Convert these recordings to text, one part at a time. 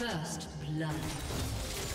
First blood. Okay.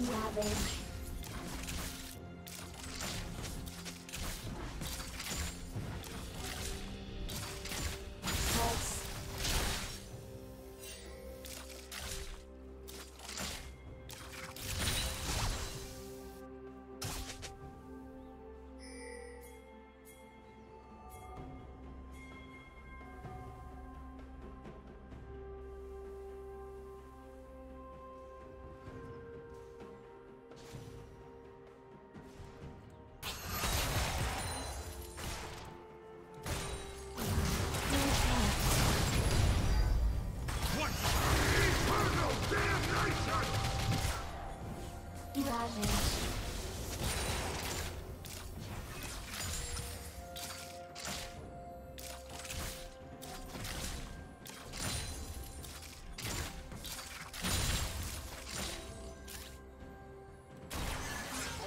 Ravage. Imagens.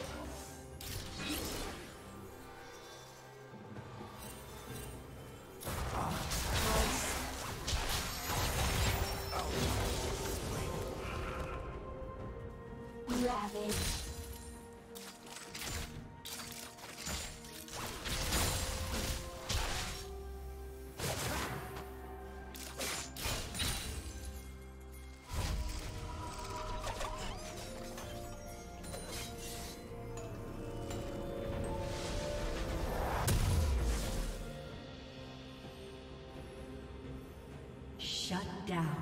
Ravage. Shut down.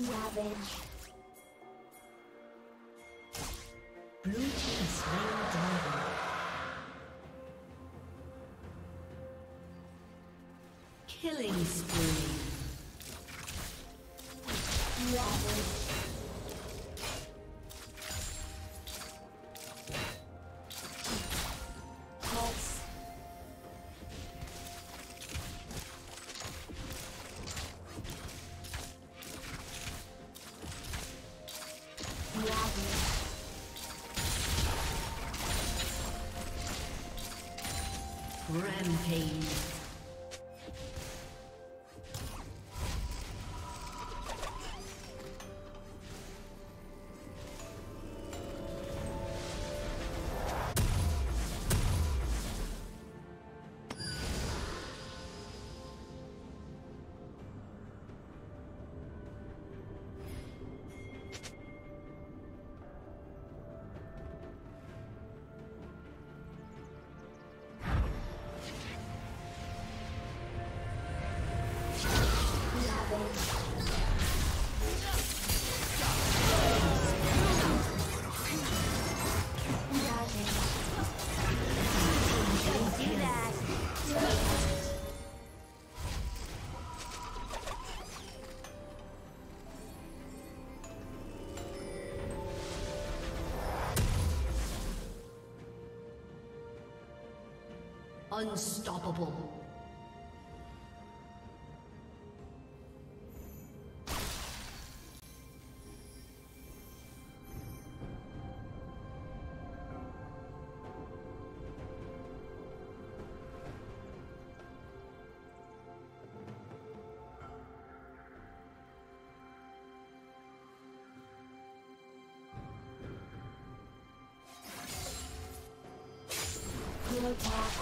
Ravage. Blue team slain dragon. Killing spree. Ravage. Rampage. Unstoppable. Attack.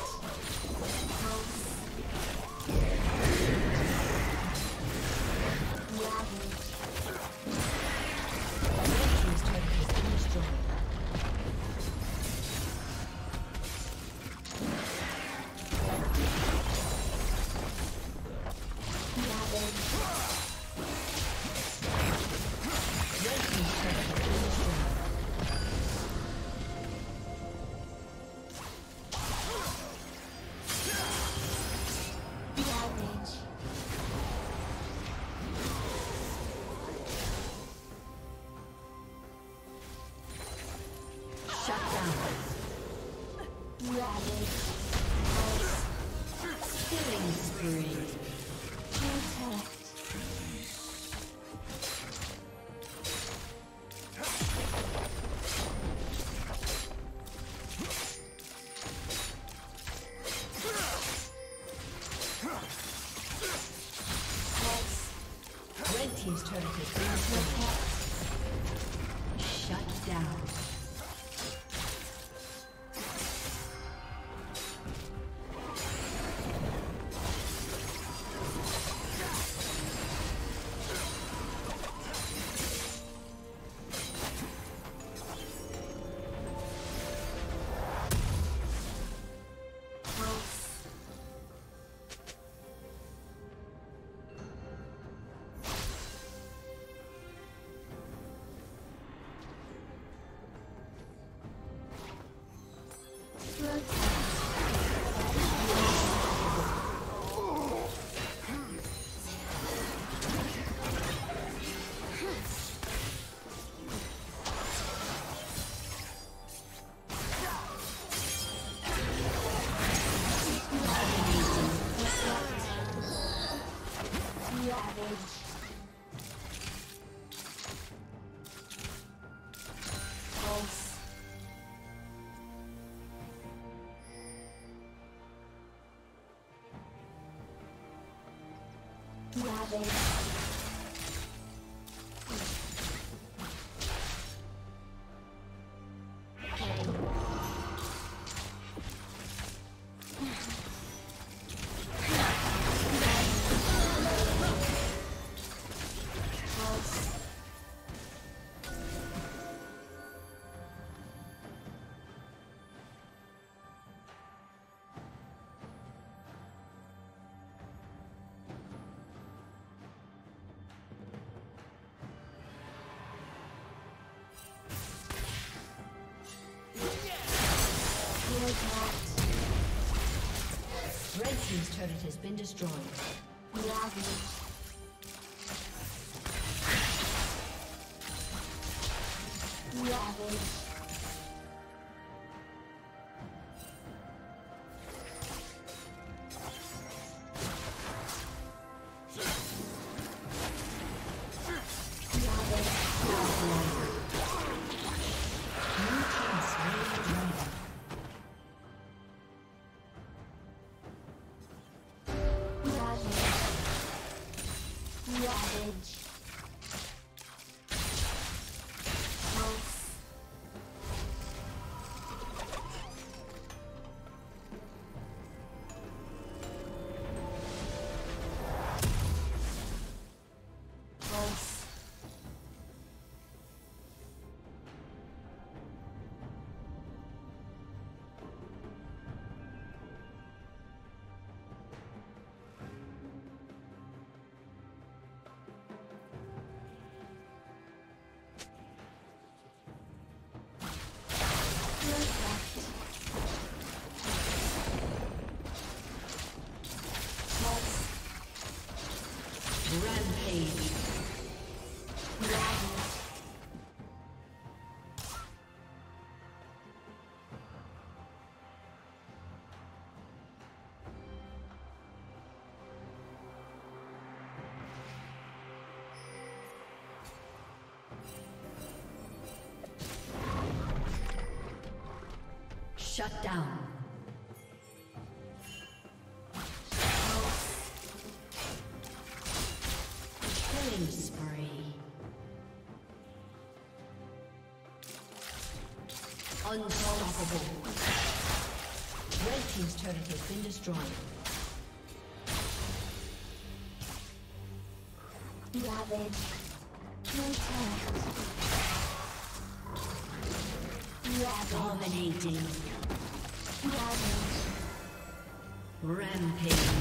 Team's turret has been shut down. Red team's turret has been destroyed. Lovely. Shut down. Killing spree. Unstoppable. Red team's turret has been destroyed. Ravage. Dominating. Rampage.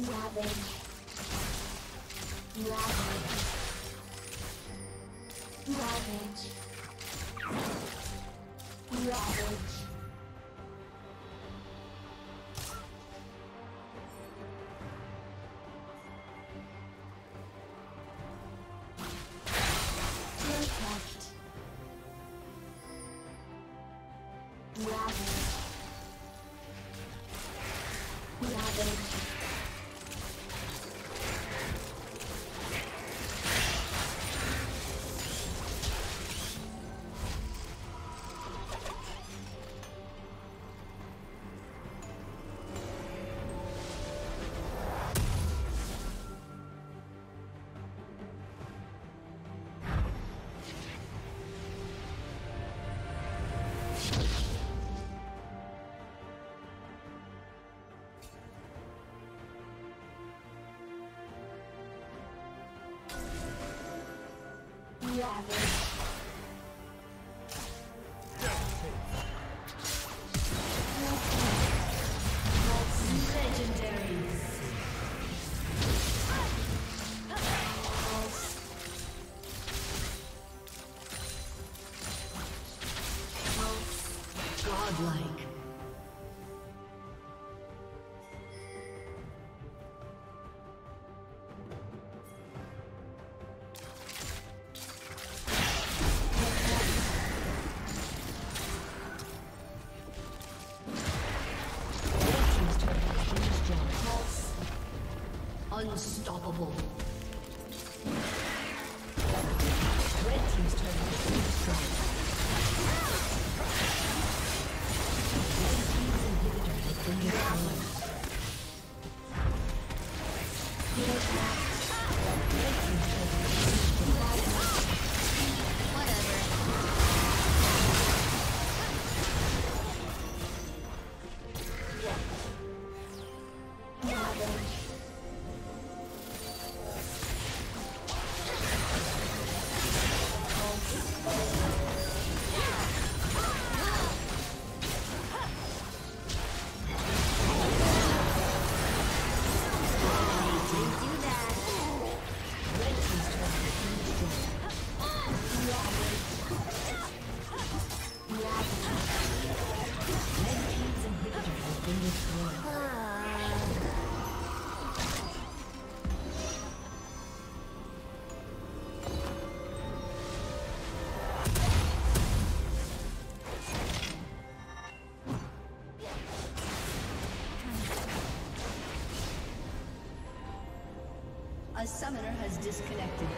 Ravage. Ravage. Ravage. Ravage. Ravage. Unstoppable. Red team's turn to be destroyed. Red team's inhibitor has been destroyed. A summoner has disconnected.